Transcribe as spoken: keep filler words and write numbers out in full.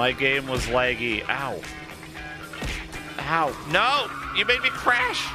My game was laggy. Ow. Ow. No! You made me crash!